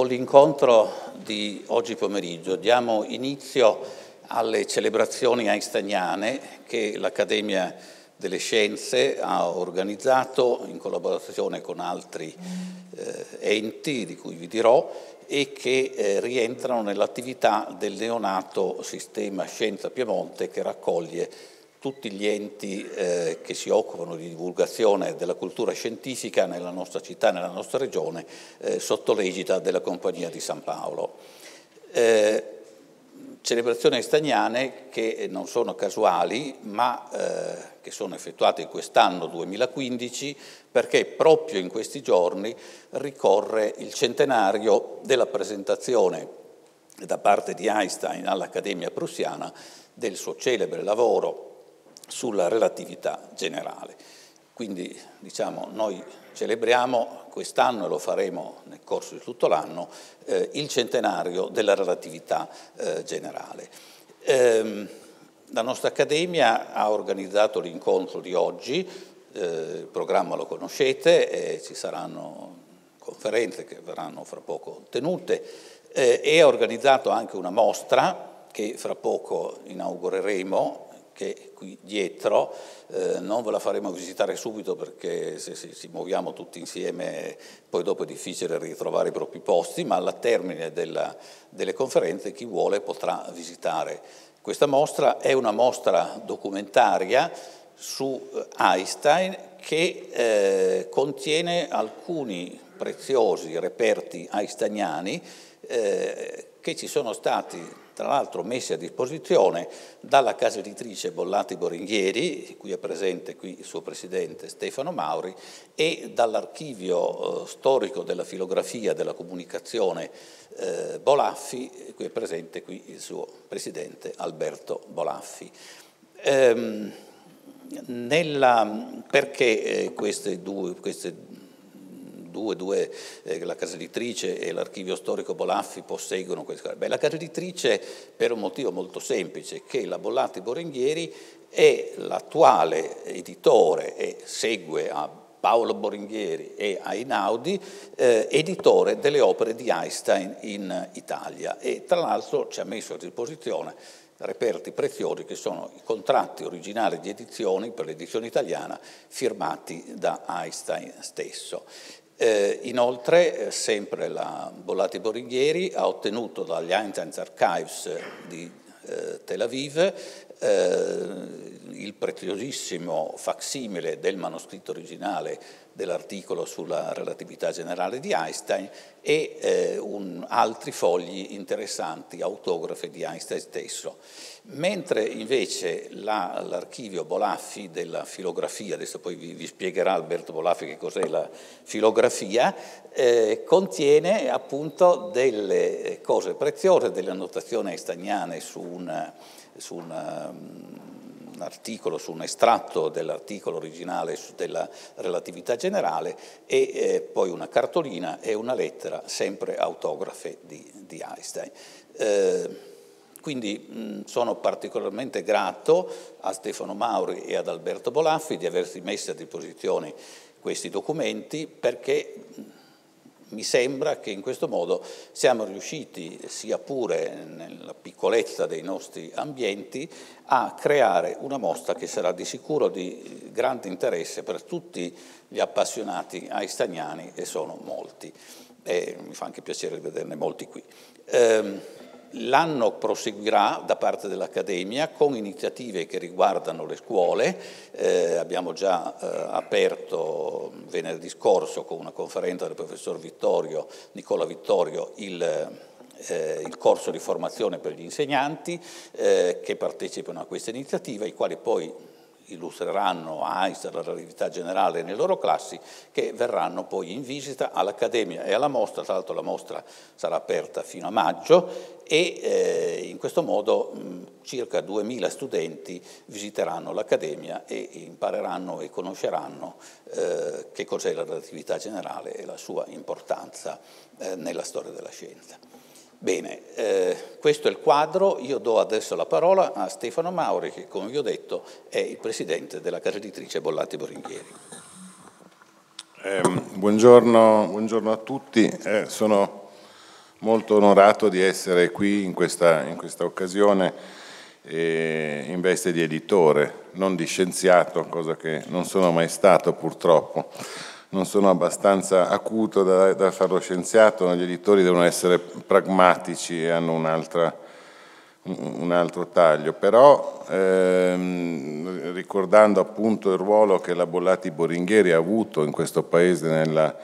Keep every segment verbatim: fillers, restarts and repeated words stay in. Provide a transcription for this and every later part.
Con l'incontro di oggi pomeriggio diamo inizio alle celebrazioni einsteiniane che l'Accademia delle Scienze ha organizzato in collaborazione con altri eh, enti di cui vi dirò e che eh, rientrano nell'attività del neonato sistema Scienza Piemonte che raccoglie tutti gli enti eh, che si occupano di divulgazione della cultura scientifica nella nostra città, nella nostra regione, eh, sotto l'egida della Compagnia di San Paolo. Eh, celebrazioni einsteiniane che non sono casuali, ma eh, che sono effettuate quest'anno duemilaquindici, perché proprio in questi giorni ricorre il centenario della presentazione da parte di Einstein all'Accademia Prussiana del suo celebre lavoro sulla relatività generale. Quindi diciamo noi celebriamo quest'anno, e lo faremo nel corso di tutto l'anno, eh, il centenario della relatività eh, generale. Ehm, la nostra Accademia ha organizzato l'incontro di oggi, eh, il programma lo conoscete, eh, ci saranno conferenze che verranno fra poco tenute eh, e ha organizzato anche una mostra che fra poco inaugureremo che qui dietro, eh, non ve la faremo visitare subito perché se, se ci muoviamo tutti insieme poi dopo è difficile ritrovare i propri posti, ma alla termine della, delle conferenze chi vuole potrà visitare. Questa mostra è una mostra documentaria su Einstein che eh, contiene alcuni preziosi reperti einsteiniani eh, che ci sono stati tra l'altro messi a disposizione dalla casa editrice Bollati Boringhieri, di cui è presente qui il suo presidente Stefano Mauri, e dall'archivio eh, storico della filografia della comunicazione eh, Bolaffi, di cui è presente qui il suo presidente Alberto Bolaffi. Ehm, nella, perché eh, queste due... Queste, Due, due, eh, la casa editrice e l'archivio storico Bolaffi posseggono queste cose. Beh, la casa editrice per un motivo molto semplice, che la Bollati Boringhieri è l'attuale editore e segue a Paolo Boringhieri e a Einaudi, eh, editore delle opere di Einstein in Italia e tra l'altro ci ha messo a disposizione reperti preziosi che sono i contratti originali di edizioni per l'edizione italiana firmati da Einstein stesso. Eh, inoltre, sempre la Bollati Boringhieri ha ottenuto dagli Einstein Archives di eh, Tel Aviv eh, il preziosissimo facsimile del manoscritto originale dell'articolo sulla relatività generale di Einstein e eh, un, altri fogli interessanti, autografi di Einstein stesso. Mentre invece l'archivio la, Bolaffi della filografia, adesso poi vi, vi spiegherà Alberto Bolaffi che cos'è la filografia, eh, contiene appunto delle cose preziose, delle annotazioni einsteiniane su un, su una, un articolo, su un estratto dell'articolo originale della relatività generale e eh, poi una cartolina e una lettera, sempre autografe di, di Einstein. Eh, Quindi sono particolarmente grato a Stefano Mauri e ad Alberto Bolaffi di aversi messi a disposizione questi documenti perché mi sembra che in questo modo siamo riusciti, sia pure nella piccolezza dei nostri ambienti, a creare una mostra che sarà di sicuro di grande interesse per tutti gli appassionati einsteiniani e sono molti. E mi fa anche piacere vederne molti qui. Ehm, L'anno proseguirà da parte dell'Accademia con iniziative che riguardano le scuole, eh, abbiamo già eh, aperto venerdì scorso con una conferenza del professor Vittorio, Nicola Vittorio il... Eh, il corso di formazione per gli insegnanti eh, che partecipano a questa iniziativa, i quali poi illustreranno Einstein, la relatività generale nelle loro classi, che verranno poi in visita all'Accademia e alla mostra, tra l'altro la mostra sarà aperta fino a maggio e eh, in questo modo mh, circa duemila studenti visiteranno l'Accademia e impareranno e conosceranno eh, che cos'è la relatività generale e la sua importanza eh, nella storia della scienza. Bene, eh, questo è il quadro, io do adesso la parola a Stefano Mauri che come vi ho detto è il presidente della casa editrice Bollati Boringhieri. Eh, buongiorno, buongiorno a tutti, eh, sono molto onorato di essere qui in questa, in questa occasione eh, in veste di editore, non di scienziato, cosa che non sono mai stato purtroppo. Non sono abbastanza acuto da, da farlo scienziato, gli editori devono essere pragmatici e hanno un'altra, un altro taglio. Però ehm, ricordando appunto il ruolo che la Bollati Boringhieri ha avuto in questo Paese nella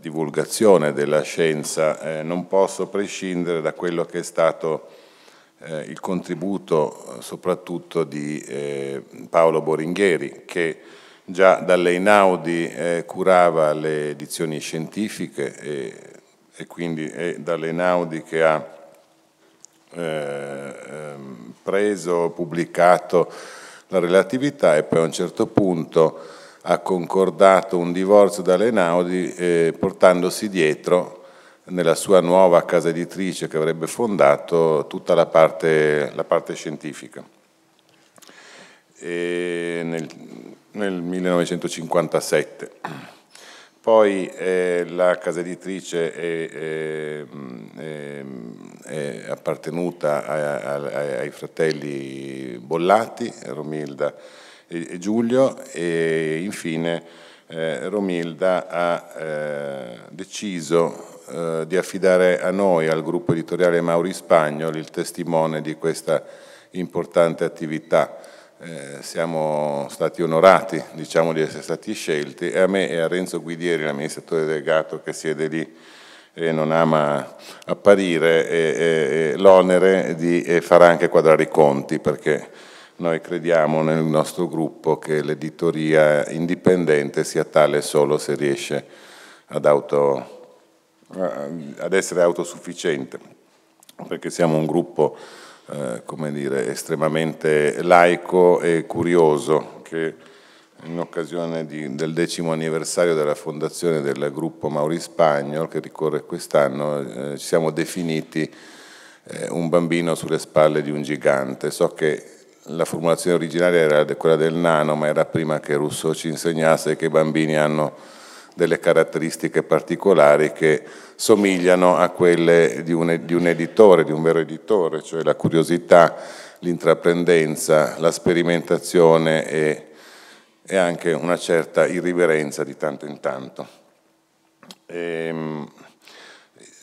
divulgazione della scienza, eh, non posso prescindere da quello che è stato eh, il contributo soprattutto di eh, Paolo Boringhieri, che già dall'Einaudi eh, curava le edizioni scientifiche e, e quindi è dall'Einaudi che ha eh, preso, pubblicato la relatività e poi a un certo punto ha concordato un divorzio da Einaudi eh, portandosi dietro nella sua nuova casa editrice che avrebbe fondato tutta la parte, la parte scientifica. E nel, nel millenovecentocinquantasette. Poi eh, la casa editrice è, è, è appartenuta a, a, ai fratelli Bollati, Romilda e Giulio, e infine eh, Romilda ha eh, deciso eh, di affidare a noi, al gruppo editoriale Mauri Spagnoli, il testimone di questa importante attività. Eh, siamo stati onorati, diciamo, di essere stati scelti, e a me e a Renzo Guidieri, l'amministratore delegato che siede lì e non ama apparire, eh, eh, l'onere di eh, far anche quadrare i conti, perché noi crediamo nel nostro gruppo che l'editoria indipendente sia tale solo se riesce ad, auto, ad essere autosufficiente, perché siamo un gruppo eh, come dire, estremamente laico e curioso, che in occasione di, del decimo anniversario della fondazione del gruppo Mauri Spagnol, che ricorre quest'anno, eh, ci siamo definiti eh, un bambino sulle spalle di un gigante. So che la formulazione originaria era quella del nano, ma era prima che Rousseau ci insegnasse che i bambini hanno delle caratteristiche particolari che somigliano a quelle di un, di un editore, di un vero editore, cioè la curiosità, l'intraprendenza, la sperimentazione e, e anche una certa irriverenza di tanto in tanto. E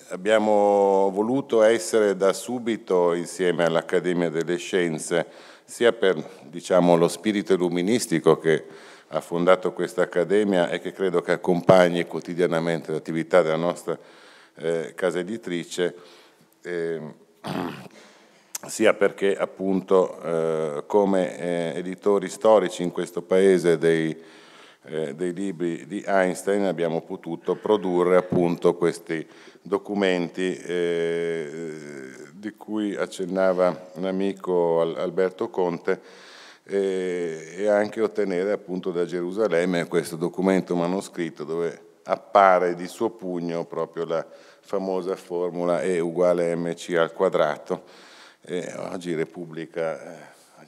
abbiamo voluto essere da subito insieme all'Accademia delle Scienze, sia per, diciamo, lo spirito illuministico che ha fondato questa Accademia e che credo che accompagni quotidianamente l'attività della nostra eh, casa editrice, eh, sia perché appunto eh, come eh, editori storici in questo Paese dei, eh, dei libri di Einstein abbiamo potuto produrre appunto questi documenti eh, di cui accennava un amico Alberto Conte, eh, e anche ottenere appunto da Gerusalemme questo documento manoscritto dove appare di suo pugno proprio la famosa formula E uguale mc al quadrato. Eh, oggi Repubblica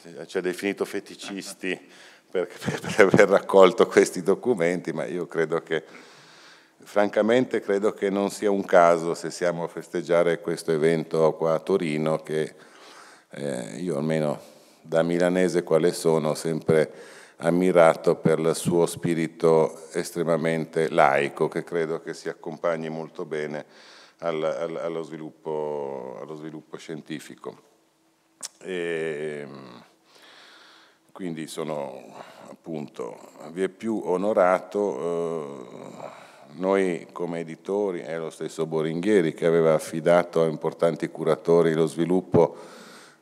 eh, ci ha definito feticisti per, per aver raccolto questi documenti, ma io credo che Francamente credo che non sia un caso, se siamo a festeggiare questo evento qua a Torino, che eh, io almeno da milanese quale sono ho sempre ammirato per il suo spirito estremamente laico, che credo che si accompagni molto bene al, al, allo, sviluppo, allo sviluppo scientifico. E quindi sono appunto vi è più onorato. Eh, Noi come editori, è lo stesso Boringhieri che aveva affidato a importanti curatori lo sviluppo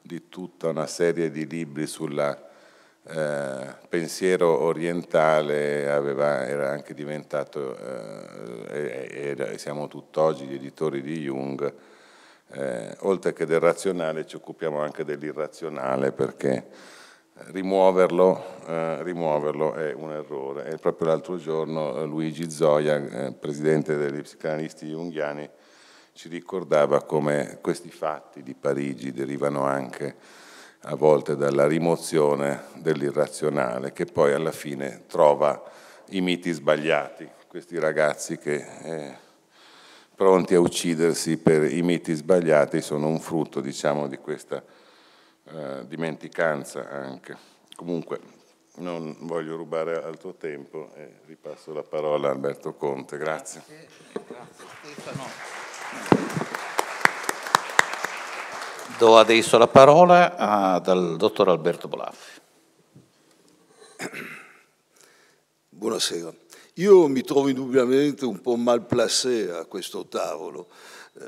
di tutta una serie di libri sul eh, pensiero orientale, aveva, era anche diventato, eh, era, siamo tutt'oggi gli editori di Jung, eh, oltre che del razionale ci occupiamo anche dell'irrazionale, perché Rimuoverlo, eh, rimuoverlo è un errore. E proprio l'altro giorno Luigi Zoya, eh, presidente degli psicanalisti junghiani, ci ricordava come questi fatti di Parigi derivano anche a volte dalla rimozione dell'irrazionale, che poi alla fine trova i miti sbagliati. Questi ragazzi che eh, pronti a uccidersi per i miti sbagliati sono un frutto, diciamo, di questa eh, dimenticanza anche. Comunque non voglio rubare altro tempo e ripasso la parola a Alberto Conte. Grazie. Grazie, grazie Stefano. Do adesso la parola al dottor Alberto Bolaffi. Buonasera. Io mi trovo indubbiamente un po' malplacé a questo tavolo. Eh,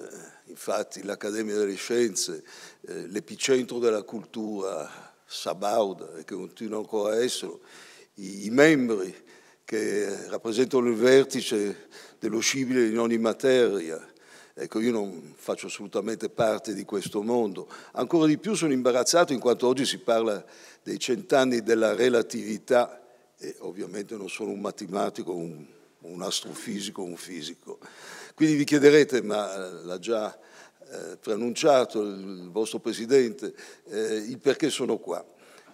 infatti l'Accademia delle Scienze, eh, l'epicentro della cultura sabauda e che continua ancora a esserlo, i, i membri che rappresentano il vertice dello scibile in ogni materia. Ecco, io non faccio assolutamente parte di questo mondo. Ancora di più sono imbarazzato in quanto oggi si parla dei cent'anni della relatività e ovviamente non sono un matematico, un, un astrofisico, un fisico. Quindi vi chiederete, ma l'ha già eh, preannunciato il vostro Presidente, eh, il perché sono qua.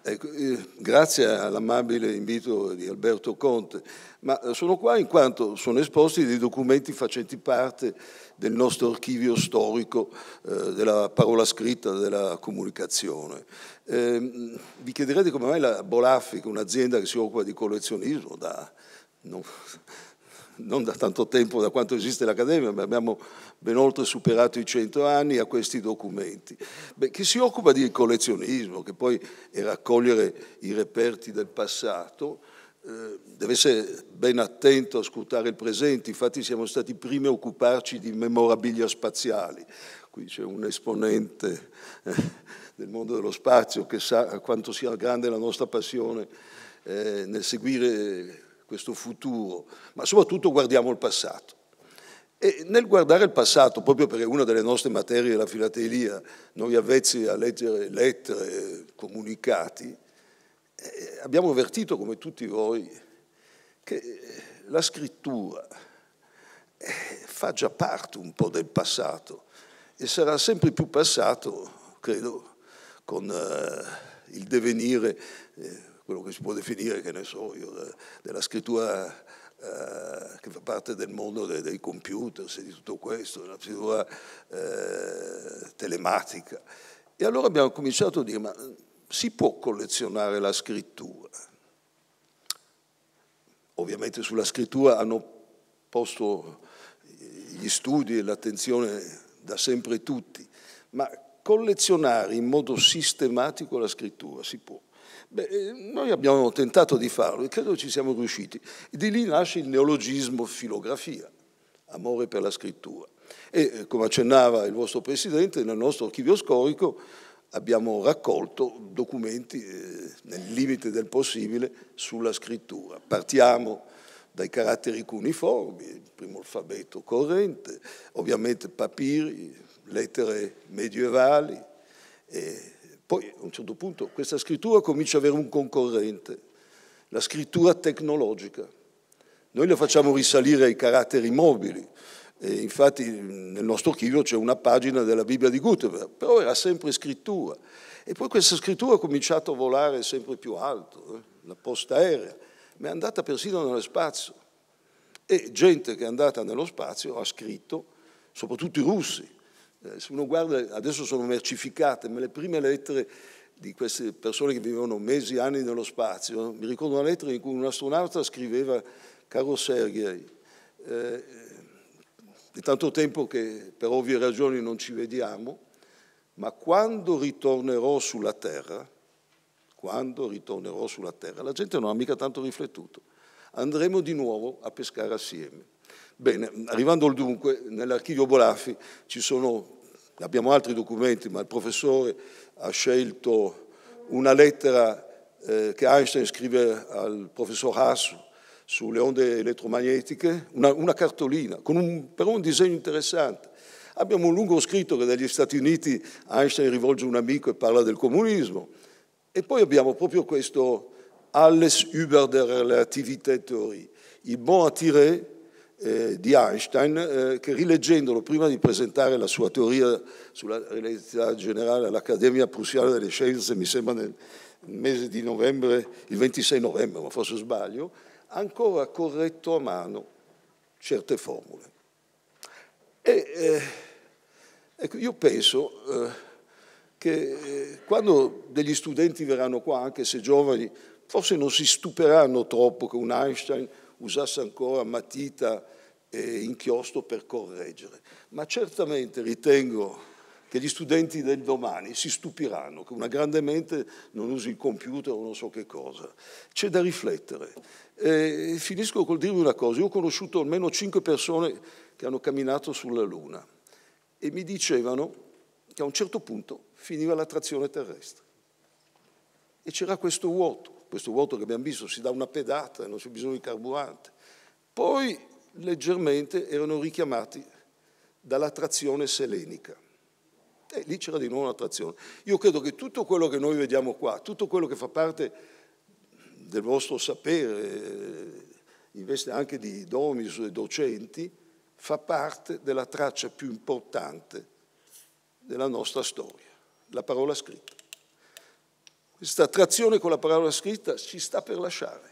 Ecco, eh, grazie all'amabile invito di Alberto Conte, ma sono qua in quanto sono esposti dei documenti facenti parte del nostro archivio storico, eh, della parola scritta, della comunicazione. Eh, vi chiederete come mai la Bolaffi, che è un'azienda che si occupa di collezionismo da... non, non da tanto tempo, da quanto esiste l'Accademia, ma abbiamo ben oltre superato i cento anni a questi documenti. Beh, che si occupa di collezionismo, che poi è raccogliere i reperti del passato, eh, deve essere ben attento a scrutare il presente, infatti siamo stati i primi a occuparci di memorabilia spaziali. Qui c'è un esponente eh, del mondo dello spazio che sa quanto sia grande la nostra passione eh, nel seguire questo futuro, ma soprattutto guardiamo il passato. E nel guardare il passato, proprio perché una delle nostre materie è la filatelia, noi avvezzi a leggere lettere, comunicati, eh, abbiamo avvertito, come tutti voi, che la scrittura eh, fa già parte un po' del passato e sarà sempre più passato, credo, con eh, il divenire... Eh, quello che si può definire, che ne so io, della scrittura eh, che fa parte del mondo dei, dei computer, e di tutto questo, della scrittura eh, telematica. E allora abbiamo cominciato a dire, ma si può collezionare la scrittura? Ovviamente sulla scrittura hanno posto gli studi e l'attenzione da sempre tutti, ma collezionare in modo sistematico la scrittura si può. Beh, noi abbiamo tentato di farlo e credo ci siamo riusciti. Di lì nasce il neologismo filografia, amore per la scrittura. E come accennava il vostro Presidente, nel nostro archivio storico abbiamo raccolto documenti eh, nel limite del possibile sulla scrittura. Partiamo dai caratteri cuneiformi, il primo alfabeto corrente, ovviamente papiri, lettere medievali e... Poi a un certo punto questa scrittura comincia ad avere un concorrente, la scrittura tecnologica. Noi la facciamo risalire ai caratteri mobili, e infatti nel nostro archivio c'è una pagina della Bibbia di Gutenberg, però era sempre scrittura. E poi questa scrittura ha cominciato a volare sempre più alto, eh? La posta aerea, ma è andata persino nello spazio. E gente che è andata nello spazio ha scritto, soprattutto i russi. Se uno guarda, adesso sono mercificate, ma le prime lettere di queste persone che vivevano mesi, anni nello spazio, mi ricordo una lettera in cui un astronauta scriveva: caro Sergei, eh, è tanto tempo che per ovvie ragioni non ci vediamo, ma quando ritornerò sulla Terra, quando ritornerò sulla Terra, la gente non ha mica tanto riflettuto, andremo di nuovo a pescare assieme. Bene, arrivando al dunque, nell'archivio Bolaffi ci sono, abbiamo altri documenti, ma il professore ha scelto una lettera eh, che Einstein scrive al professor Hass sulle onde elettromagnetiche, una, una cartolina, con un, però un disegno interessante. Abbiamo un lungo scritto che dagli Stati Uniti Einstein rivolge un amico e parla del comunismo. E poi abbiamo proprio questo Alles über der Relativitätstheorie, il bon à tirer Eh, di Einstein, eh, che rileggendolo prima di presentare la sua teoria sulla relatività generale all'Accademia Prussiana delle Scienze, mi sembra nel mese di novembre, il ventisei novembre, ma forse sbaglio, ancora corretto a mano certe formule. E, eh, ecco, io penso eh, che eh, quando degli studenti verranno qua, anche se giovani, forse non si stupiranno troppo che un Einstein usasse ancora matita e inchiostro per correggere, ma certamente ritengo che gli studenti del domani si stupiranno che una grande mente non usi il computer o non so che cosa. C'è da riflettere. E finisco col dirvi una cosa. Io ho conosciuto almeno cinque persone che hanno camminato sulla Luna e mi dicevano che a un certo punto finiva l'attrazione terrestre e c'era questo vuoto. Questo vuoto che abbiamo visto, si dà una pedata, non c'è bisogno di carburante. Poi leggermente erano richiamati dall'attrazione selenica. E lì c'era di nuovo un'attrazione. Io credo che tutto quello che noi vediamo qua, tutto quello che fa parte del vostro sapere, in veste anche di domus e docenti, fa parte della traccia più importante della nostra storia, la parola scritta. Questa attrazione con la parola scritta ci sta per lasciare.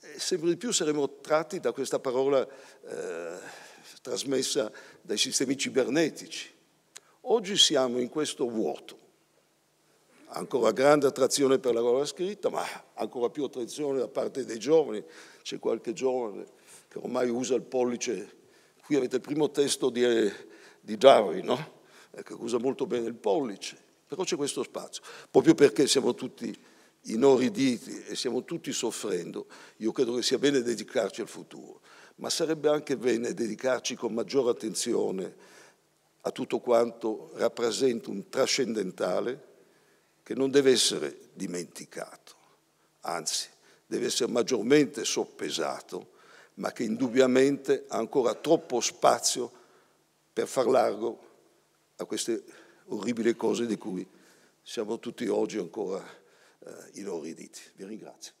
E sempre di più saremo tratti da questa parola eh, trasmessa dai sistemi cibernetici. Oggi siamo in questo vuoto, ancora grande attrazione per la parola scritta, ma ancora più attrazione da parte dei giovani. C'è qualche giovane che ormai usa il pollice. Qui avete il primo testo di, di Darwin, no? Che usa molto bene il pollice, però c'è questo spazio. Proprio perché siamo tutti inorriditi e stiamo tutti soffrendo, io credo che sia bene dedicarci al futuro, ma sarebbe anche bene dedicarci con maggiore attenzione a tutto quanto rappresenta un trascendentale che non deve essere dimenticato, anzi deve essere maggiormente soppesato, ma che indubbiamente ha ancora troppo spazio per far largo a queste orribili cose di cui siamo tutti oggi ancora eh, inorriditi. Vi ringrazio.